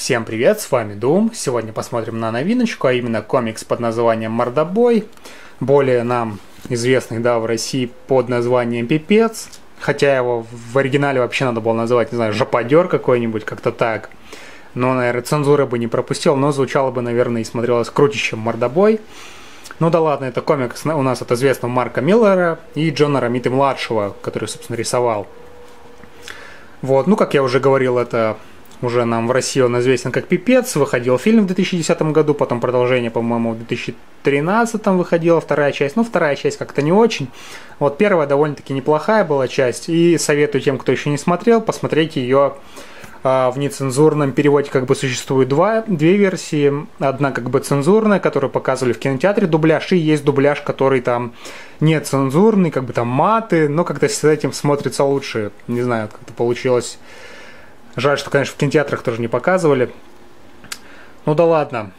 Всем привет, с вами Дум. Сегодня посмотрим на новиночку, а именно комикс под названием «Мордобой», более нам известный, да, в России под названием «Пипец», хотя его в оригинале вообще надо было называть, не знаю, «Жоподер» какой-нибудь, как-то так. Но, наверное, цензура бы не пропустил, но звучало бы, наверное, и смотрелось круче, чем «Мордобой». Ну да ладно, это комикс у нас от известного Марка Миллера и Джона Ромиты-младшего, который, собственно, рисовал. Вот, ну как я уже говорил, это уже нам в России он известен как «Пипец». Выходил фильм в 2010 году, потом продолжение, по-моему, в 2013 выходила вторая часть. Ну, вторая часть как-то не очень. Вот первая довольно-таки неплохая была часть. И советую тем, кто еще не смотрел, посмотреть ее в нецензурном переводе. Как бы существует две версии. Одна как бы цензурная, которую показывали в кинотеатре дубляж, и есть дубляж, который там не цензурный, как бы там маты, но как-то с этим смотрится лучше. Не знаю, как-то получилось. Жаль, что, конечно, в кинотеатрах тоже не показывали. Ну да ладно.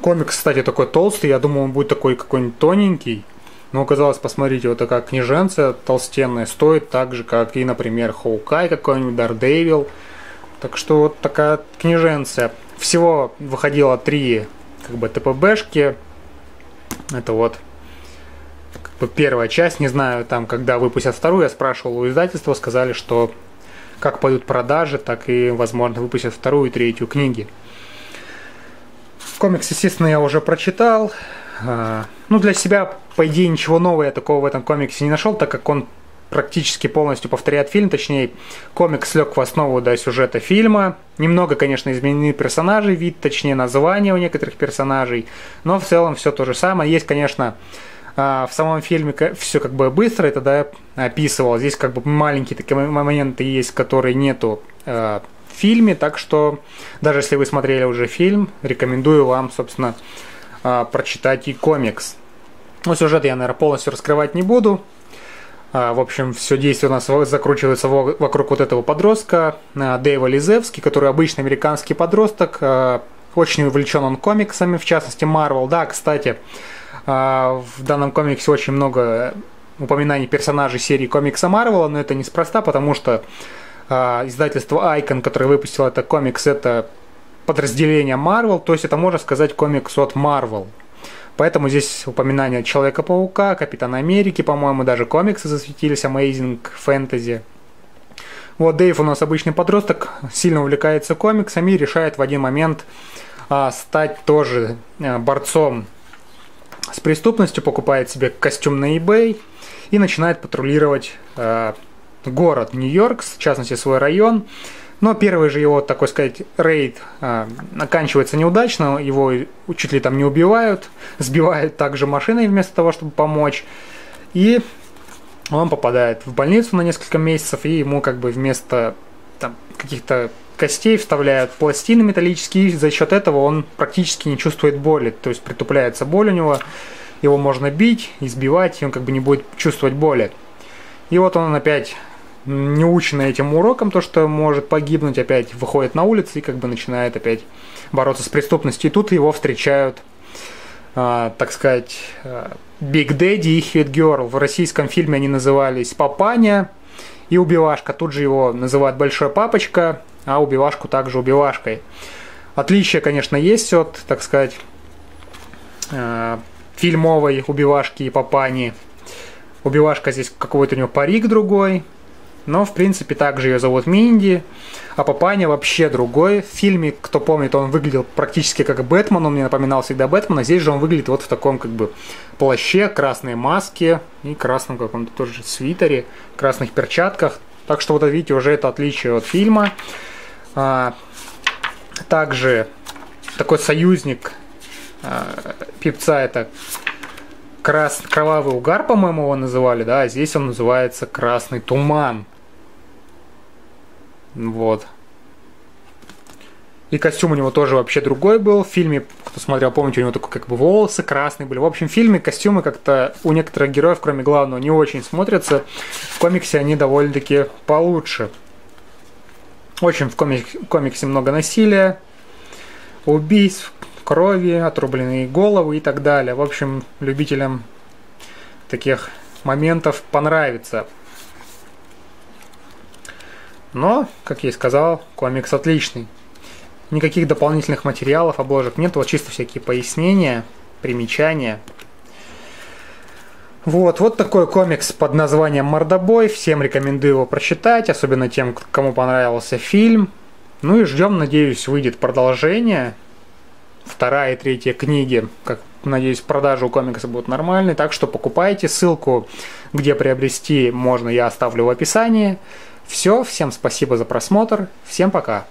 Комикс, кстати, такой толстый. Я думал, он будет такой какой-нибудь тоненький. Но оказалось, посмотрите, вот такая книженция толстенная стоит так же, как и, например, Хоукай какой-нибудь, Дар Дэйвил. Так что вот такая книженция. Всего выходило 3 как бы ТПБшки. Это вот как бы первая часть. Не знаю, там, когда выпустят вторую, я спрашивал у издательства, сказали, что как пойдут продажи, так и, возможно, выпустят вторую и третью книги. Комикс, естественно, я уже прочитал. Ну, для себя, по идее, ничего нового я такого в этом комиксе не нашел, так как он практически полностью повторяет фильм, точнее, комикс лег в основу, да, сюжета фильма. Немного, конечно, изменены персонажи, вид, точнее, название у некоторых персонажей, но в целом все то же самое. Есть, конечно, в самом фильме все как бы быстро, это, да, описывал. Здесь как бы маленькие такие моменты есть, которые нету в фильме, так что даже если вы смотрели уже фильм, рекомендую вам, собственно, прочитать и комикс. Но сюжет я, наверное, полностью раскрывать не буду. В общем, все действие у нас закручивается вокруг вот этого подростка, Дэйва Лизевски, который обычный американский подросток. Очень увлечен он комиксами, в частности, Марвел. Да, кстати, в данном комиксе очень много упоминаний персонажей серии комикса Марвела, но это неспроста, потому что издательство Icon, которое выпустило этот комикс, это подразделение Marvel, то есть это, можно сказать, комикс от Marvel. Поэтому здесь упоминания Человека-паука, Капитана Америки, по-моему, даже комиксы засветились, Amazing Fantasy. Вот Дэйв у нас обычный подросток, сильно увлекается комиксами и решает в один момент стать тоже борцом с преступностью, покупает себе костюм на eBay и начинает патрулировать город Нью-Йорк, в частности, свой район. Но первый же его, такой сказать, рейд оканчивается неудачно, его чуть ли там не убивают, сбивают также машиной вместо того, чтобы помочь. И он попадает в больницу на несколько месяцев, и ему как бы вместо каких-то костей вставляют пластины металлические, и за счет этого он практически не чувствует боли, то есть притупляется боль у него, его можно бить, избивать, и он как бы не будет чувствовать боли. И вот он опять, неученный этим уроком, то, что может погибнуть, опять выходит на улицу и как бы начинает опять бороться с преступностью. И тут его встречают, так сказать, Big Daddy и Hit Girl. В российском фильме они назывались «Папаня» и «Убивашка». Тут же его называют «Большой папочка», а «Убивашку» также «Убивашкой». Отличие, конечно, есть от, так сказать, фильмовой «Убивашки» и «Папани». «Убивашка» здесь какой-то у него парик другой. Но, в принципе, также ее зовут Минди, а Папаня вообще другой. В фильме, кто помнит, он выглядел практически как Бэтмен, он мне напоминал всегда Бэтмена. Здесь же он выглядит вот в таком как бы плаще, красной маске и красном каком-то тоже свитере, красных перчатках. Так что вот видите, уже это отличие от фильма. Также такой союзник Пипца, это кровавый угар, по-моему, его называли, да, а здесь он называется красный туман. Вот. И костюм у него тоже вообще другой был. В фильме, кто смотрел, помните, у него только как бы волосы красные были. В общем, в фильме костюмы как-то у некоторых героев, кроме главного, не очень смотрятся. В комиксе они довольно-таки получше. Очень в комиксе много насилия, убийств, крови, отрубленные головы и так далее. В общем, любителям таких моментов понравится. Но, как я и сказал, комикс отличный. Никаких дополнительных материалов, обложек нет. Вот чисто всякие пояснения, примечания. Вот такой комикс под названием «Мордобой». Всем рекомендую его прочитать, особенно тем, кому понравился фильм. Ну и ждем, надеюсь, выйдет продолжение. 2-я и 3-я книги, как, надеюсь, продажи у комикса будут нормальные. Так что покупайте. Ссылку, где приобрести можно, я оставлю в описании. Все, всем спасибо за просмотр. Всем пока.